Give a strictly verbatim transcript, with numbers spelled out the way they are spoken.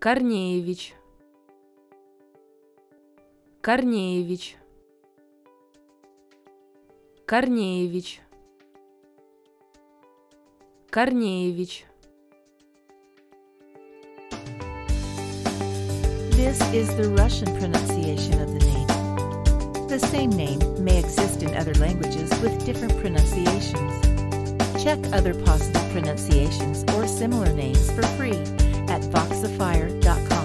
Корнеевич, Корнеевич, Корнеевич, Корнеевич. This is the Russian pronunciation of the name. The same name may exist in other languages with different pronunciations. Check other possible pronunciations or similar names for free at voxafire dot com.